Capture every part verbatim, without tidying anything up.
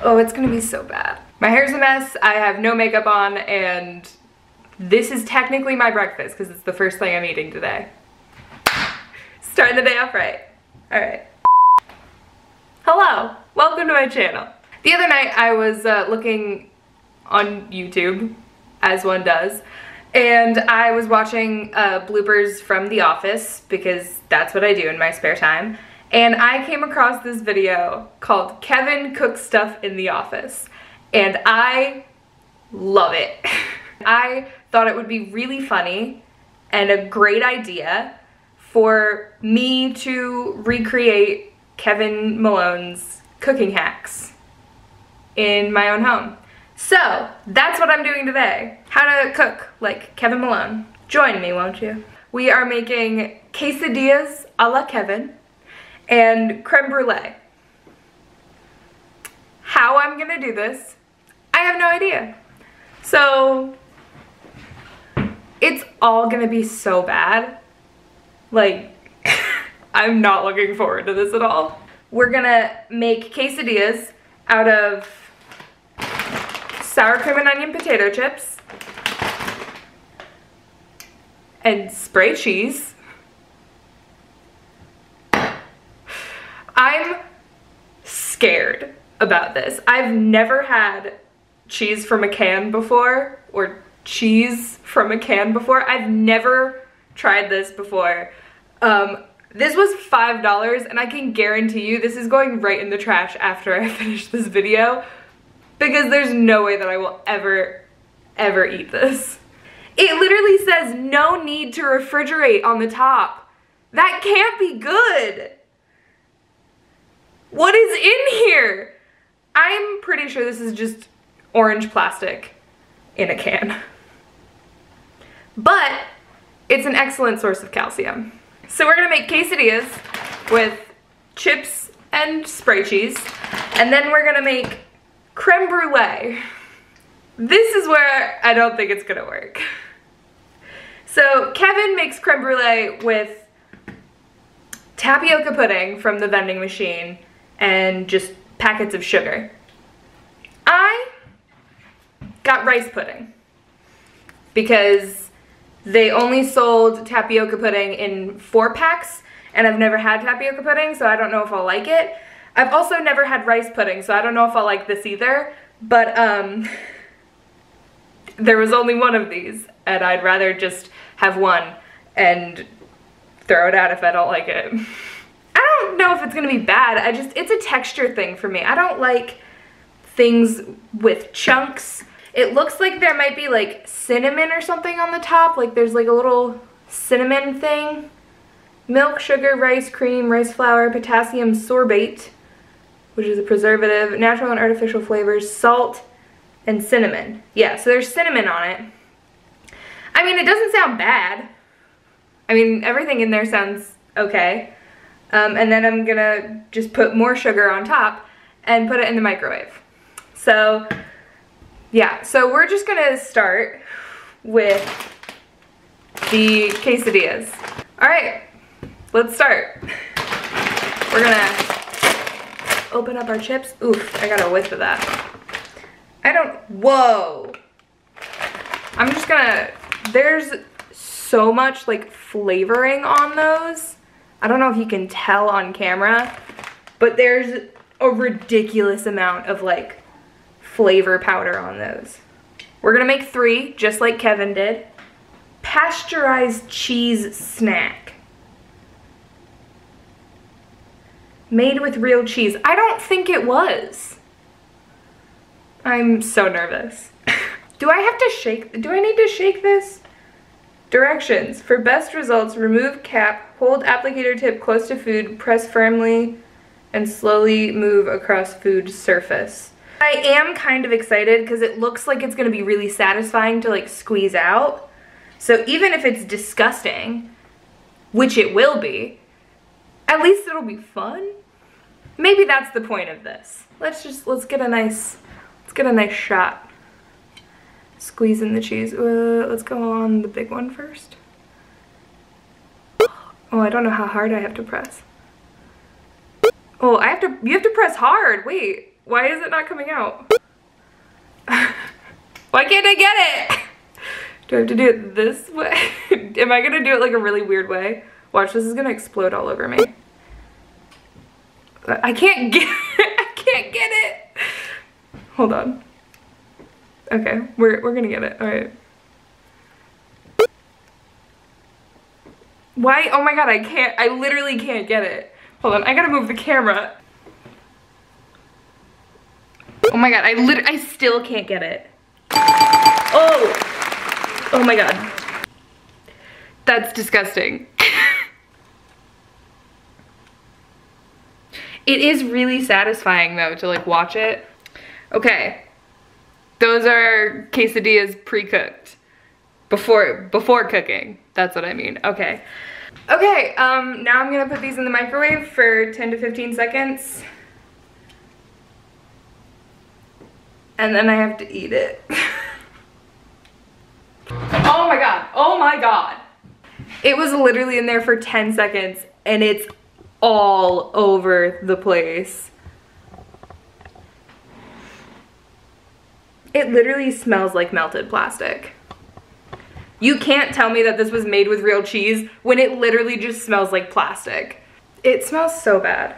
Oh, it's gonna be so bad. My hair's a mess, I have no makeup on, and this is technically my breakfast because it's the first thing I'm eating today. Starting the day off right. All right. Hello, welcome to my channel. The other night I was uh, looking on YouTube, as one does, and I was watching uh, bloopers from The Office because that's what I do in my spare time. And I came across this video called Kevin Cooks Stuff in the Office. And I love it. I thought it would be really funny and a great idea for me to recreate Kevin Malone's cooking hacks in my own home. So that's what I'm doing today. How to cook like Kevin Malone. Join me, won't you? We are making quesadillas a la Kevin and creme brulee. How I'm gonna do this, I have no idea. So it's all gonna be so bad. Like, I'm not looking forward to this at all. We're gonna make quesadillas out of sour cream and onion potato chips and spray cheese. I'm scared about this. I've never had cheese from a can before, or cheese from a can before. I've never tried this before. Um, this was five dollars, and I can guarantee you this is going right in the trash after I finish this video, because there's no way that I will ever, ever eat this. It literally says no need to refrigerate on the top. That can't be good. What is in here? I'm pretty sure this is just orange plastic in a can. But it's an excellent source of calcium. So we're gonna make quesadillas with chips and spray cheese, and then we're gonna make creme brulee. This is where I don't think it's gonna work. So Kevin makes creme brulee with tapioca pudding from the vending machine and just packets of sugar. I got rice pudding because they only sold tapioca pudding in four packs, and I've never had tapioca pudding, so I don't know if I'll like it. I've also never had rice pudding, so I don't know if I'll like this either, but um, there was only one of these, and I'd rather just have one and throw it out if I don't like it. I don't know if it's gonna be bad. I just, it's a texture thing for me. I don't like things with chunks. It looks like there might be like cinnamon or something on the top. Like there's like a little cinnamon thing. Milk, sugar, rice cream, rice flour, potassium sorbate, which is a preservative, natural and artificial flavors, salt, and cinnamon. Yeah, so there's cinnamon on it. I mean, it doesn't sound bad. I mean, everything in there sounds okay. Um, and then I'm gonna just put more sugar on top and put it in the microwave. So, yeah, so we're just gonna start with the quesadillas. All right, let's start. We're gonna open up our chips. Oof, I got a whiff of that. I don't, whoa. I'm just gonna, there's so much like flavoring on those. I don't know if you can tell on camera, but there's a ridiculous amount of like flavor powder on those. We're gonna make three, just like Kevin did. Pasteurized cheese snack. Made with real cheese. I don't think it was. I'm so nervous. Do I have to shake, do I need to shake this? Directions. For best results, remove cap, hold applicator tip close to food, press firmly, and slowly move across food surface. I am kind of excited because it looks like it's gonna be really satisfying to like squeeze out. So even if it's disgusting, which it will be, at least it'll be fun. Maybe that's the point of this. Let's just, let's get a nice, let's get a nice shot. Squeeze in the cheese. Uh, let's go on the big one first. Oh, I don't know how hard I have to press. Oh, I have to, you have to press hard. Wait, Why is it not coming out? Why can't I get it? Do I have to do it this way? Am I gonna do it like a really weird way? Watch, this is gonna explode all over me. I can't get it. I can't get it. Hold on. Okay, we're, we're gonna get it, all right. Why, oh my God, I can't, I literally can't get it. Hold on, I gotta move the camera. Oh my God, I lit. I still can't get it. Oh, oh my God. That's disgusting. It is really satisfying though to like watch it. Okay, those are quesadillas pre-cooked. Before, before cooking, that's what I mean, okay. Okay, um, now I'm gonna put these in the microwave for ten to fifteen seconds. And then I have to eat it. Oh my God, oh my God. It was literally in there for ten seconds and it's all over the place. It literally smells like melted plastic. You can't tell me that this was made with real cheese when it literally just smells like plastic. It smells so bad.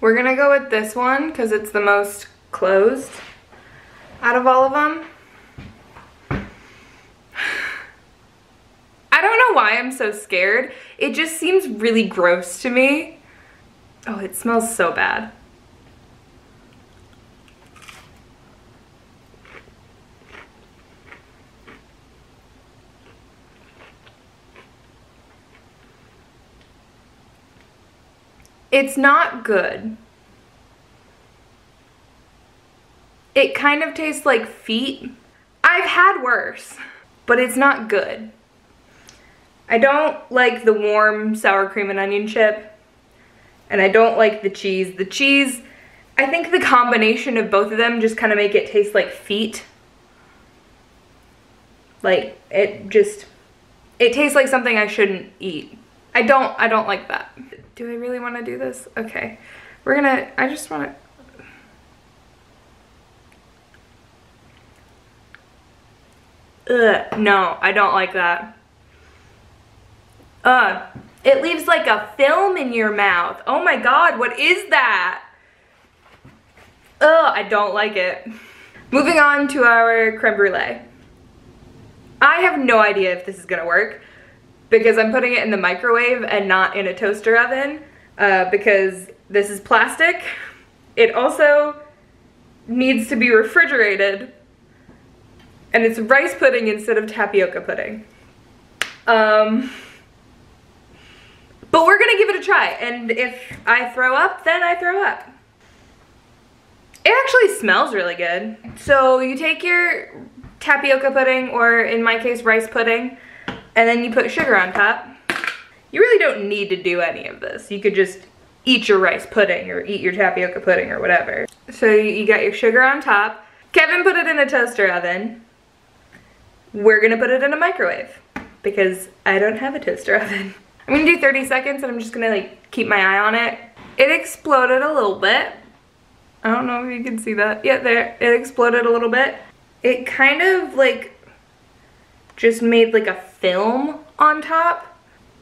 We're gonna go with this one because it's the most closed out of all of them. I don't know why I'm so scared. It just seems really gross to me. Oh, it smells so bad. It's not good. It kind of tastes like feet. I've had worse, but it's not good. I don't like the warm sour cream and onion chip, and I don't like the cheese. The cheese, I think the combination of both of them just kind of make it taste like feet. Like, it just, it tastes like something I shouldn't eat. I don't, I don't like that. Do I really want to do this? Okay. We're gonna, I just want to. Ugh, no, I don't like that. Ugh, it leaves like a film in your mouth. Oh my God, what is that? Ugh, I don't like it. Moving on to our creme brulee. I have no idea if this is gonna work, because I'm putting it in the microwave and not in a toaster oven, uh, because this is plastic. It also needs to be refrigerated, and it's rice pudding instead of tapioca pudding. Um, but we're gonna give it a try, and if I throw up, then I throw up. It actually smells really good. So you take your tapioca pudding, or in my case, rice pudding, and then you put sugar on top. You really don't need to do any of this. You could just eat your rice pudding or eat your tapioca pudding or whatever. So you got your sugar on top. Kevin put it in a toaster oven. We're gonna put it in a microwave because I don't have a toaster oven. I'm gonna do thirty seconds and I'm just gonna like keep my eye on it. It exploded a little bit. I don't know if you can see that. Yeah, there, it exploded a little bit. It kind of like just made like a film on top.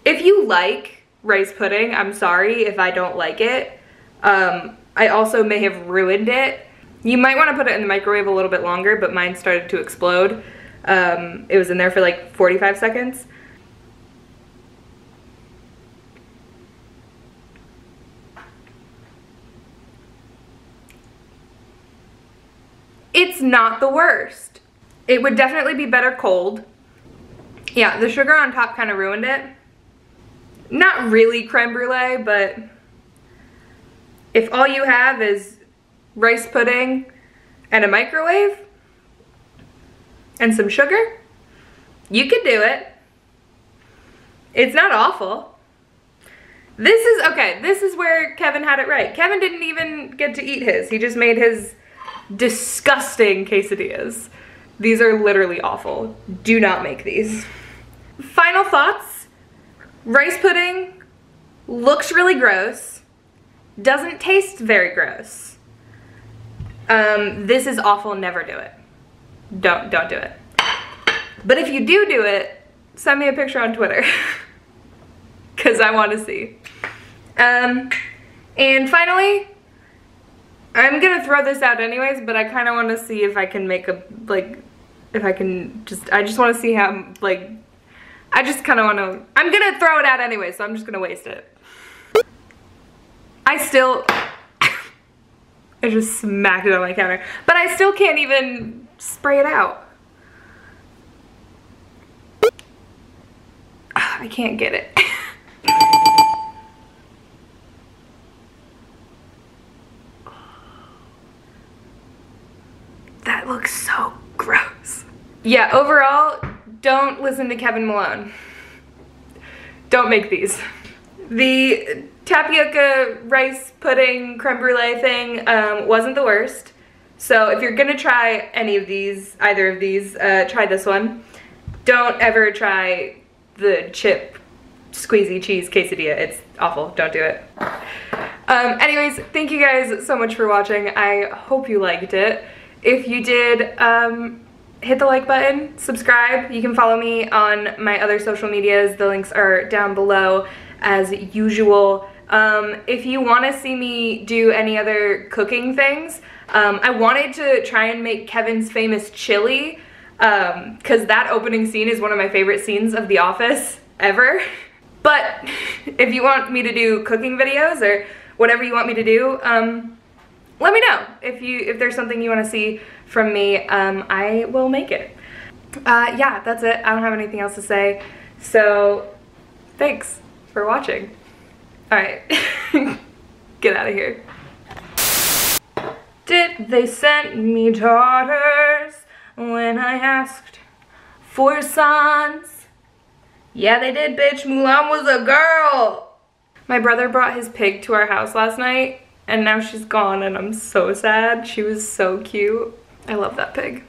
If you like rice pudding, I'm sorry if I don't like it. Um, I also may have ruined it. You might want to put it in the microwave a little bit longer, but mine started to explode. Um, it was in there for like forty-five seconds. It's not the worst. It would definitely be better cold. Yeah, the sugar on top kind of ruined it. Not really creme brulee, but if all you have is rice pudding and a microwave and some sugar, you could do it. It's not awful. This is, okay, this is where Kevin had it right. Kevin didn't even get to eat his. He just made his disgusting quesadillas. These are literally awful. Do not make these. Final thoughts. Rice pudding looks really gross. Doesn't taste very gross. Um, this is awful, never do it. Don't, don't do it. But if you do do it, send me a picture on Twitter. Cause I wanna see. Um, and finally, I'm gonna throw this out anyways, but I kinda wanna see if I can make a, like, if I can just, I just wanna see how, like, I just kinda wanna, I'm gonna throw it out anyway, so I'm just gonna waste it. I still, I just smacked it on my counter, but I still can't even spray it out. I can't get it. That looks so gross. Yeah, overall, don't listen to Kevin Malone. Don't make these. The tapioca rice pudding creme brulee thing um, wasn't the worst. So if you're gonna try any of these, either of these, uh, try this one. Don't ever try the chip squeezy cheese quesadilla. It's awful, don't do it. Um, anyways, thank you guys so much for watching. I hope you liked it. If you did, um, hit the like button, subscribe. You can follow me on my other social medias. The links are down below as usual. Um, if you wanna see me do any other cooking things, um, I wanted to try and make Kevin's famous chili, um, cause that opening scene is one of my favorite scenes of The Office ever. But if you want me to do cooking videos or whatever you want me to do, um, let me know if you if there's something you want to see from me. um, I will make it. Uh, yeah, that's it. I don't have anything else to say, so thanks for watching. All right, get out of here. Did they send me daughters when I asked for sons? Yeah, they did, bitch. Mulan was a girl. My brother brought his pig to our house last night, and now she's gone and I'm so sad. She was so cute. I love that pig.